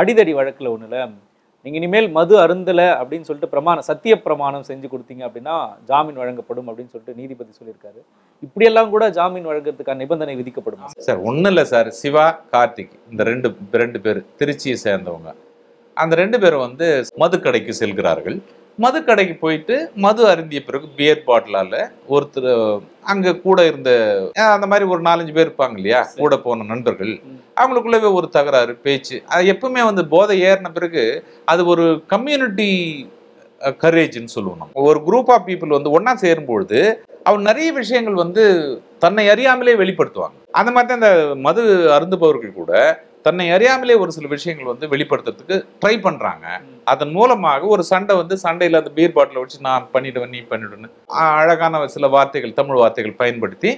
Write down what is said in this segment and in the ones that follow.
அடிதடி வழக்குல ஒண்ணுல நீங்க இனிமேல் மது அருந்தல அப்படினு சொல்லிட்டு பிரமாணம் சத்திய பிரமாணம் செஞ்சு கொடுத்தீங்க அப்படினா ஜாமீன் வழங்கப்படும் அப்படினு சொல்லிட்டு நீதிபதி சொல்லிருக்காரு. இப்படி எல்லாம் கூட ஜாமீன் வழங்குறதுக்கான நிபந்தனை விதிக்கப்படுமா சார்? ஒண்ணு இல்ல சார், சிவா கார்த்திக் இந்த ரெண்டு பேர் திருச்சியை சேர்ந்தவங்க. அந்த ரெண்டு பேரும் வந்து மதுக்கடைக்கு செல்கிறார்கள். மதுக்கடைக்கு போயிட்டு மது அருந்திய பிறகு பியர் பாட்டிலால ஒருத்தர் அங்க கூட இருந்த அந்த மாதிரி ஒரு 4-5 பேர் இருப்பாங்க இல்லையா, கூட போன நண்பர்கள், அவங்களுக்குள்ளவே ஒரு தகராறு பேச்சு. அது எப்பவுமே வந்து போதை ஏறின பிறகு அது ஒரு கம்யூனிட்டி கரேஜ்ன்னு சொல்லுவோம். ஒரு குரூப் ஆஃப் பீப்புள் வந்து ஒன்னா சேரும்பொழுது அவன் நிறைய விஷயங்கள் வந்து தன்னை அறியாமலே வெளிப்படுத்துவாங்க. அந்த மாதிரி தான் இந்த மது அருந்துபவர்கள் கூட தன்னை அறியாமலே ஒரு சில விஷயங்கள் வந்து வெளிப்படுத்துறதுக்கு ட்ரை பண்றாங்க. அதன் மூலமாக ஒரு சண்டை வந்து சண்டையில அந்த பீர் பாட்டில வச்சு நான் பண்ணிடுவேன் நீ பண்ணிடுன்னு அழகான சில வார்த்தைகள் தமிழ் வார்த்தைகள் பயன்படுத்தி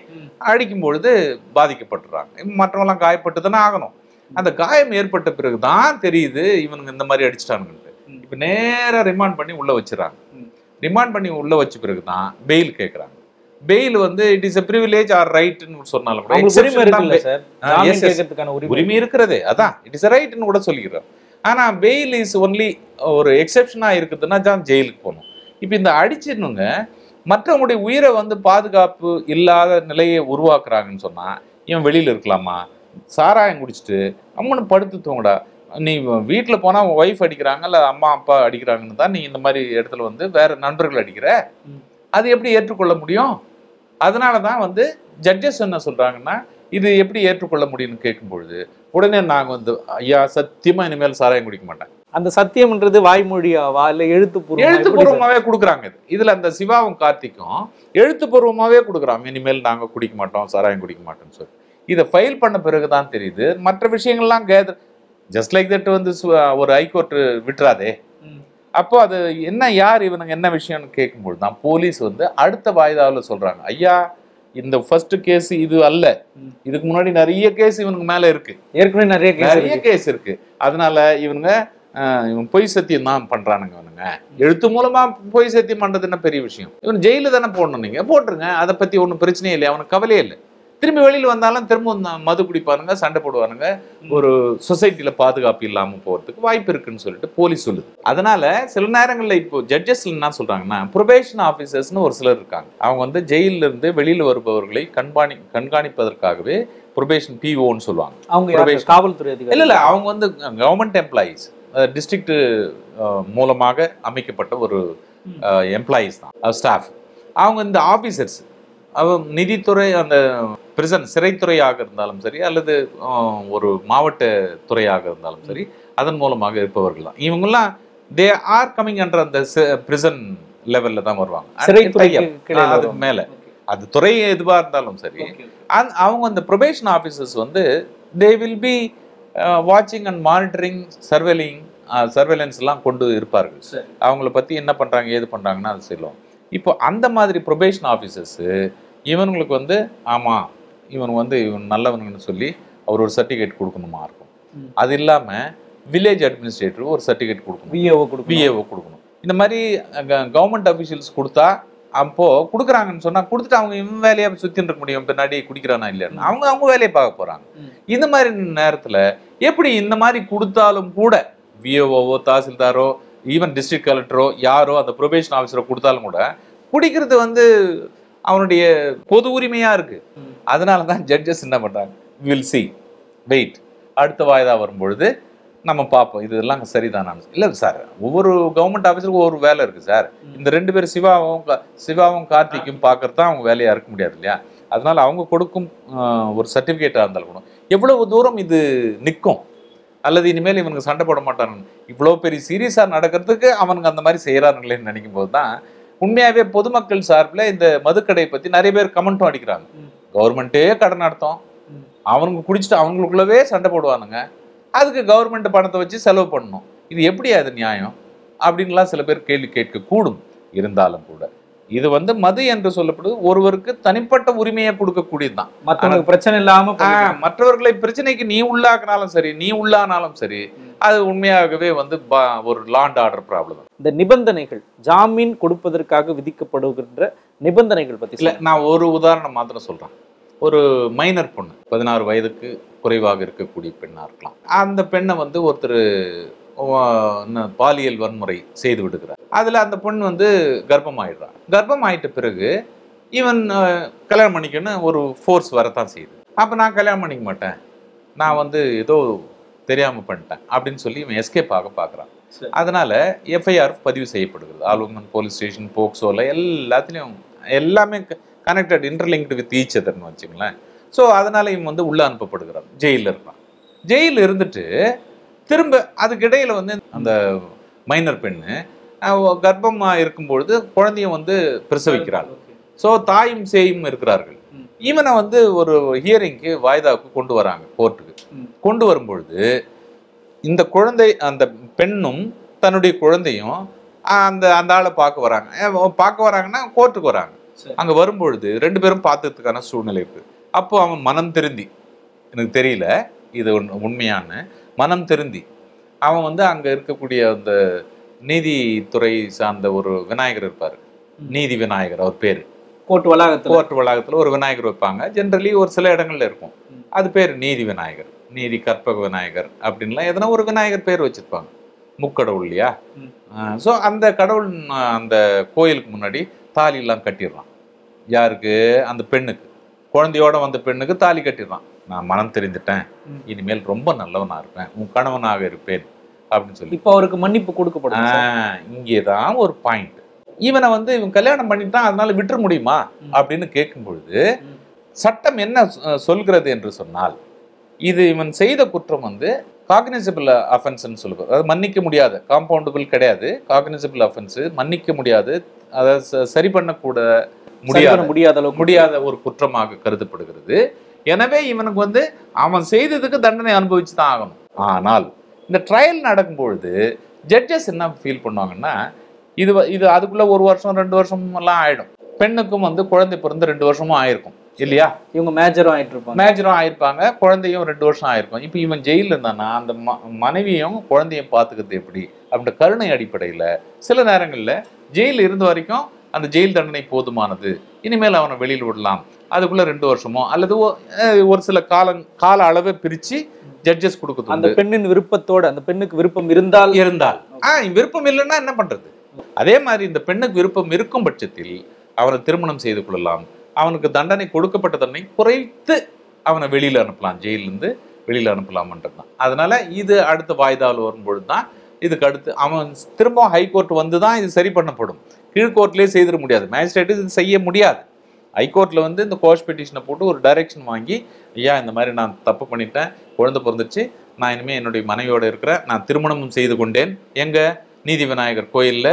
அடிக்கும் பொழுது பாதிக்கப்பட்டுறாங்க. மற்றவங்களாம் காயப்பட்டுதானே ஆகணும். அந்த காயம் ஏற்பட்ட பிறகுதான் தெரியுது இவனுங்க இந்த மாதிரி அடிச்சிட்டானுங்கன்ட்டு. இப்ப நேரா ரிமாண்ட் பண்ணி உள்ள வச்சுறாங்க. ரிமாண்ட் பண்ணி உள்ள வச்ச பிறகுதான் பெயில் கேட்கறாங்க. பெயில் வந்து it is a privilege or ரைட்னு சொன்னாலும் கூட உரிமை இருக்குல்ல சார், ஜாமீன் கேட்கிறதுக்கான உரிமை இருக்குதே, அதான் இட் இஸ் எ ரைட்னு கூட சொல்லிக்கிறோம். ஆனா பெயில் இஸ் ஒன்லி ஒரு எக்ஸெப்ஷனா இருக்குதுன்னா தான் ஜெயிலுக்கு போகணும். இப்ப இந்த அடிச்சிருந்தவங்க மற்றவங்களுடைய உயிரை வந்து பாதுகாப்பு இல்லாத நிலையை உருவாக்குறாங்கன்னு சொன்னா இவன் வெளியில இருக்கலாமா? சாராயம் குடிச்சிட்டு அம்மனு படுத்து தூங்கடா, நீ வீட்டில் போனால் ஒய்ஃப் அடிக்கிறாங்க இல்லை அம்மா அப்பா அடிக்கிறாங்கன்னு தான் நீ இந்த மாதிரி இடத்துல வந்து வேற நண்பர்கள் அடிக்கிற, அது எப்படி ஏற்றுக்கொள்ள முடியும்? அதனால தான் வந்து ஜட்ஜஸ் என்ன சொல்கிறாங்கன்னா இது எப்படி ஏற்றுக்கொள்ள முடியும்னு கேட்கும்பொழுது உடனே நாங்கள் வந்து ஐயா சத்தியமாக இனிமேல் சாராயம் குடிக்க மாட்டேன். அந்த சத்தியம்ன்றது வாய்மொழியாவா இல்லை எழுத்துப்பூர்வமாகவே கொடுக்குறாங்க. இது இதில் அந்த சிவாவும் கார்த்திக்கும் எழுத்துப்பூர்வமாகவே கொடுக்குறாங்க, இனிமேல் நாங்கள் குடிக்க மாட்டோம் சாராயம் குடிக்க மாட்டோம்னு சொல்லி. இதை ஃபைல் பண்ண பிறகு தான் தெரியுது மற்ற விஷயங்கள்லாம் கேதர் ஜஸ்ட் லைக் தட் வந்து ஒரு ஹைகோர்ட்டு விட்டுறாதே. அப்போ அது என்ன யார் இவனுங்க என்ன விஷயம்னு கேட்கும்போது தான் போலீஸ் வந்து அடுத்த வாய்தாவில் சொல்றாங்க ஐயா இந்த ஃபர்ஸ்ட் கேஸ் இது அல்ல, இதுக்கு முன்னாடி நிறைய கேஸ் இவனுக்கு மேல இருக்கு, ஏற்கனவே நிறைய கேஸ் இருக்கு, அதனால இவனுங்க இவன் பொய் சத்தியம் தான் பண்றானுங்க. இவனுங்க எழுத்து மூலமா பொய் சத்தியம் பண்றது என்ன பெரிய விஷயம்? இவன் ஜெயில தானே போடணும், நீங்க போட்டுருங்க, அதை பத்தி ஒன்றும் பிரச்சனையே இல்லை, அவனுக்கு கவலையே இல்லை. திரும்பி வெளியில் வந்தாலும் திரும்ப மது குடிப்பானுங்க, சண்டை போடுவானுங்க, ஒரு சொசைட்டியில பாதுகாப்பு இல்லாமல் போகிறதுக்கு வாய்ப்பு இருக்குன்னு சொல்லிட்டு போலீஸ் சொல்லுது. அதனால சில நேரங்களில் இப்போ ஜட்ஜஸ் என்ன சொல்றாங்கன்னா ப்ரொபேஷன் ஆஃபீஸர்ஸ்னு ஒரு சிலர் இருக்காங்க, அவங்க வந்து ஜெயிலிருந்து வெளியில் வருபவர்களை கண்காணிப்பதற்காகவே ப்ரொபேஷன் பிஓன்னு சொல்லுவாங்க. அவங்க காவல்துறை இல்லை, அவங்க வந்து கவர்மெண்ட் எம்ப்ளாயீஸ், டிஸ்ட்ரிக்ட் மூலமாக அமைக்கப்பட்ட ஒரு எம்ப்ளாயீஸ் தான் ஸ்டாஃப். அவங்க இந்த ஆஃபீஸர்ஸ் அவன் நிதித்துறை அந்த பிரிசன் சிறைத்துறையாக இருந்தாலும் சரி அல்லது ஒரு மாவட்ட துறையாக இருந்தாலும் சரி அதன் மூலமாக இருப்பவர்கள் தான் இவங்கெல்லாம். தே ஆர் கமிங் அண்டர் அந்த பிரிசன் லெவலில் தான் வருவாங்க, அதுக்கு மேலே அது துறை எதுவாக இருந்தாலும் சரி. அவங்க அந்த ப்ரொபேஷன் ஆஃபீஸர்ஸ் வந்து தே வில் பி வாட்சிங் அண்ட் மானிட்டரிங் சர்வேலன்ஸ்லாம் கொண்டு இருப்பார்கள். அவங்கள பற்றி என்ன பண்ணுறாங்க ஏது பண்ணுறாங்கன்னா அது சொல்லுவோம். இப்போ அந்த மாதிரி ப்ரொபேஷன் ஆஃபீஸர்ஸு இவனுங்களுக்கு வந்து ஆமாம் இவனுக்கு வந்து இவன் நல்லவனுங்கன்னு சொல்லி அவர் ஒரு சர்டிஃபிகேட் கொடுக்கணுமா இருக்கும். அது இல்லாமல் வில்லேஜ் அட்மினிஸ்ட்ரேட்டர் ஒரு சர்டிஃபிகேட் கொடுக்கணும், விஏஓ கொடுக்கணும். இந்த மாதிரி கவர்மெண்ட் அஃபீஷியல்ஸ் கொடுத்தா அப்போது கொடுக்குறாங்கன்னு சொன்னால் கொடுத்துட்டு அவங்க இவன் வேலையை சுற்றின்னு இருக்க முடியும், பின்னாடி குடிக்கிறானா இல்லைன்னு அவங்க அவங்க வேலையை பார்க்க போகிறாங்க. இந்த மாதிரி நேரத்தில் எப்படி இந்த மாதிரி கொடுத்தாலும் கூட விஏஓவோ தாசில்தாரோ ஈவன் டிஸ்ட்ரிக்ட் கலெக்டரோ யாரோ அந்த ப்ரொபேஷன் ஆஃபீஸரோ கொடுத்தாலும் கூட குடிக்கிறது வந்து அவனுடைய பொது உரிமையாக இருக்குது. அதனால தான் ஜட்ஜஸ் என்ன பண்ணுறாங்க வில் சி வெயிட், அடுத்த வாய்தா வரும்பொழுது நம்ம பார்ப்போம் இதெல்லாம் சரிதானான்னு. இல்லை சார், ஒவ்வொரு கவர்மெண்ட் ஆஃபீஸருக்கும் ஒவ்வொரு வேலை இருக்குது சார். இந்த ரெண்டு பேர் சிவாவும் கார்த்திக்கும் பார்க்குறது தான் அவங்க வேலையாக இருக்க முடியாது இல்லையா, அதனால் அவங்க கொடுக்கும் ஒரு சர்டிஃபிகேட்டாக இருந்தாலும் கூட எவ்வளவு தூரம் இது நிற்கும் அல்லது இனிமேல் இவனுக்கு சண்டை போட மாட்டானு இவ்வளோ பெரிய சீரியஸாக நடக்கிறதுக்கு அவனுக்கு அந்த மாதிரி செய்கிறானுங்களேன்னு நினைக்கும் போது தான் உண்மையாகவே பொதுமக்கள் சார்பில் இந்த மதுக்கடையை பற்றி நிறைய பேர் கமெண்ட்டும் அடிக்கிறாங்க. கவர்மெண்ட்டே கடை நடத்தும், அவனுக்கு குடிச்சிட்டு அவங்களுக்குள்ளவே சண்டை போடுவானுங்க, அதுக்கு கவர்மெண்ட் பணத்தை வச்சு செலவு பண்ணணும், இது எப்படி அது நியாயம் அப்படின்லாம் சில பேர் கேள்வி கேட்கக்கூடும். இருந்தாலும் கூட இது வந்து மது என்று சொல்லப்படுவது ஒருவருக்கு தனிப்பட்ட உரிமையை கொடுக்கக்கூடியது தான். மற்றவங்களுக்கு பிரச்சனை இல்லாமல் மற்றவர்களை பிரச்சனைக்கு நீ உள்ளாக்கினாலும் சரி நீ உள்ளானாலும் சரி அது உண்மையாகவே வந்து ஒரு லா அண்ட் ஆர்டர் ப்ராப்ளம். இந்த நிபந்தனைகள் ஜாமீன் கொடுப்பதற்காக விதிக்கப்படுகின்ற நிபந்தனைகள் பற்றி இல்லை, நான் ஒரு உதாரணம் மாத்திரம் சொல்கிறேன். ஒரு மைனர் பொண்ணு 16 வயதுக்கு குறைவாக இருக்கக்கூடிய பெண்ணா இருக்கலாம். அந்த பெண்ணை வந்து ஒருத்தர் பாலியல் வன்முறை செய்து விடுகிறார். அதில் அந்த பொண்ணு வந்து கர்ப்பமாயிடுறா. கர்ப்பமாயிட்ட பிறகு ஈவன் கல்யாணம் பண்ணிக்கன்னு ஒரு ஃபோர்ஸ் வரத்தான் செய்யுது. அப்போ நான் கல்யாணம் பண்ணிக்க மாட்டேன், நான் வந்து ஏதோ தெரியாமல் பண்ணிட்டேன் அப்படின்னு சொல்லி இவன் எஸ்கேப் ஆக பார்க்குறான். அதனால எஃப்ஐஆர் பதிவு செய்யப்படுகிறது. ஆளுமன் போலீஸ் ஸ்டேஷன், போக்சோல எல்லாத்துலேயும் எல்லாமே கனெக்டட், இன்டர்லிங்க்டு வித் ஈச் அதர்னு வச்சுங்களேன். ஸோ அதனால் இவன் வந்து உள்ளே அனுப்பப்படுகிறான், ஜெயிலில் இருக்கான். ஜெயிலில் இருந்துட்டு திரும்ப அதுக்கிடையில் வந்து அந்த மைனர் பெண்ணு கர்ப்பமாக இருக்கும்பொழுது குழந்தைய வந்து பிரசவிக்கிறாள். ஸோ தாயும் சேயும் இருக்கிறார்கள். இவனை வந்து ஒரு ஹியரிங்க்கு வாய்தாவுக்கு கொண்டு வராங்க, கோர்ட்டுக்கு கொண்டு வரும்பொழுது இந்த குழந்தை அந்த பெண்ணும் தன்னுடைய குழந்தையும் அந்த அந்த ஆளை பார்க்க வராங்க. பார்க்க வராங்கன்னா கோர்ட்டுக்கு வராங்க. அங்கே வரும்பொழுது ரெண்டு பேரும் பார்த்துறதுக்கான சூழ்நிலை இருக்குது. அப்போ அவன் மனம் திருந்தி, எனக்கு தெரியல இது உண்மையான மனம் திருந்தி அவன் வந்து அங்கே இருக்கக்கூடிய அந்த நீதித்துறை சார்ந்த ஒரு விநாயகர் இருப்பார், நீதி விநாயகர் அவர் பேர். கோர்ட் வளாகத்தில் ஒரு விநாயகர் வைப்பாங்க. ஜென்ரலி ஒரு சில இடங்கள்ல இருக்கும், அது பேர் நீதி விநாயகர், நீதி கற்பக விநாயகர் அப்படின்லாம் எதனா ஒரு விநாயகர் பேர் வச்சிருப்பாங்க. முக்கடவுள் இல்லையா? ஸோ அந்த கடவுள் அந்த கோயிலுக்கு முன்னாடி தாலி எல்லாம் கட்டிடுறான். யாருக்கு? அந்த பெண்ணுக்கு, குழந்தையோட வந்த பெண்ணுக்கு தாலி கட்டிடுறான். நான் மனம் தெரிஞ்சிட்டேன், இனிமேல் ரொம்ப நல்லவனா இருப்பேன், உன் கணவனாக இருப்பேன் அப்படின்னு சொல்லி இப்போ அவருக்கு மன்னிப்பு கொடுக்கப்படும். இங்கேதான் ஒரு பாயிண்ட். இவனை வந்து இவன் கல்யாணம் பண்ணிட்டான், அதனால விட்டுற முடியுமா அப்படின்னு கேட்கும் பொழுது சட்டம் என்ன சொல்கிறது என்று சொன்னால், இது இவன் செய்த குற்றம் வந்து காக்னிசபிள் அஃபென்ஸ்ன்னு சொல்லுவாங்க. அதாவது மன்னிக்க முடியாத, காம்பவுண்டபிள் கிடையாது, காக்னிசபிள் அஃபென்ஸு மன்னிக்க முடியாது, அதாவது சரி பண்ணக்கூட முடியாத ஒரு குற்றமாக கருதப்படுகிறது. எனவே இவனுக்கு வந்து அவன் செய்ததுக்கு தண்டனை அனுபவிச்சு தான் ஆகணும். ஆனால் இந்த ட்ரையல் நடக்கும்பொழுது ஜட்ஜஸ் என்ன ஃபீல் பண்ணுவாங்கன்னா, இது அதுக்குள்ள ஒரு வருஷம் 2 வருஷம்லாம் ஆயிடும். பெண்ணுக்கும் வந்து குழந்தை பிறந்து 2 வருஷமும் ஆயிருக்கும் இல்லையா? இவங்க மேஜரும் ஆயிருப்பாங்க, குழந்தையும் 2 வருஷம் ஆயிருக்கும். இப்போ இவன் ஜெயிலில் இருந்தானா அந்த மனைவியும் குழந்தையும் பார்த்துக்கிறது எப்படி அப்படின்ற கருணை அடிப்படையில் சில நேரங்களில் ஜெயிலில் இருந்த வரைக்கும் அந்த ஜெயில் தண்டனை போதுமானது, இனிமேல் அவனை வெளியில் விடலாம், அதுக்குள்ள 2 வருஷமோ அல்லது ஒரு சில கால அளவை பிரித்து ஜட்ஜஸ் கொடுக்குது. அந்த பெண்ணின் விருப்பத்தோடு, அந்த பெண்ணுக்கு விருப்பம் இருந்தால் விருப்பம் இல்லைன்னா என்ன பண்ணுறது? அதே மாதிரி இந்த பெண்ணுக்கு விருப்பம் இருக்கும் பட்சத்தில் அவனை திருமணம் செய்து கொள்ளலாம், அவனுக்கு தண்டனை கொடுக்கப்பட்ட தண்டனை குறைத்து அவனை வெளியில் அனுப்பலாம், ஜெயிலிருந்து வெளியில் அனுப்பலாம்ன்றது தான். அதனால இது அடுத்த வாய்தாவில் வரும்பொழுது தான் இதுக்கு அடுத்து அவன் திரும்பவும் ஹைகோர்ட் வந்து தான் இது சரி பண்ணப்படும். கீழ்கோர்ட்லேயே செய்திட முடியாது, மேஜிஸ்ட்ரேட்டு இது செய்ய முடியாது. ஹைகோர்ட்டில் வந்து இந்த கோஷ் பெட்டிஷனை போட்டு ஒரு டைரெக்ஷன் வாங்கி, ஐயா இந்த மாதிரி நான் தப்பு பண்ணிட்டேன், குழந்தை பிறந்துச்சு, நான் இனிமேல் என்னுடைய மனைவியோடு இருக்கிறேன், நான் திருமணமும் செய்து கொண்டேன் எங்கள் நீதி விநாயகர் கோயிலில்,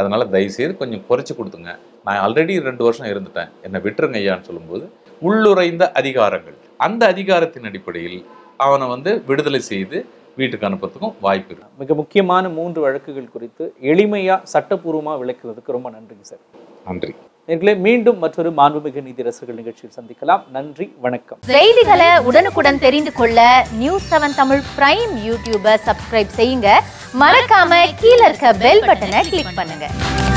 அதனால் தயவுசெய்து கொஞ்சம் குறைச்சி கொடுத்துங்க, நான் ஆல்ரெடி 2 வருஷம் இருந்துட்டேன், என்னை விட்டுருங்க ஐயான்னு சொல்லும்போது உள்ளுரைந்த அதிகாரங்கள், அந்த அதிகாரத்தின் அடிப்படையில் அவனை வந்து விடுதலை செய்து வீட்டுக்கு அனுப்புறதுக்கும் வாய்ப்பு இருக்கு. மிக முக்கியமான 3 வழக்குகள் குறித்து எளிமையாக சட்டப்பூர்வமாக விளக்குறதுக்கு ரொம்ப நன்றிங்க சார். நன்றி. எங்களை மீண்டும் மற்றொரு மாண்புமிகு நீதி ரசிகர்கள் நிகழ்ச்சியில் சந்திக்கலாம். நன்றி, வணக்கம். செய்திகளை உடனுக்குடன் தெரிந்து கொள்ள நியூஸ் 7 தமிழ் பிரைம் யூடியூபை சப்ஸ்கிரைப் செய்யுங்க. மறக்காம கீழே இருக்க பெல் பட்டனை கிளிக் பண்ணுங்க.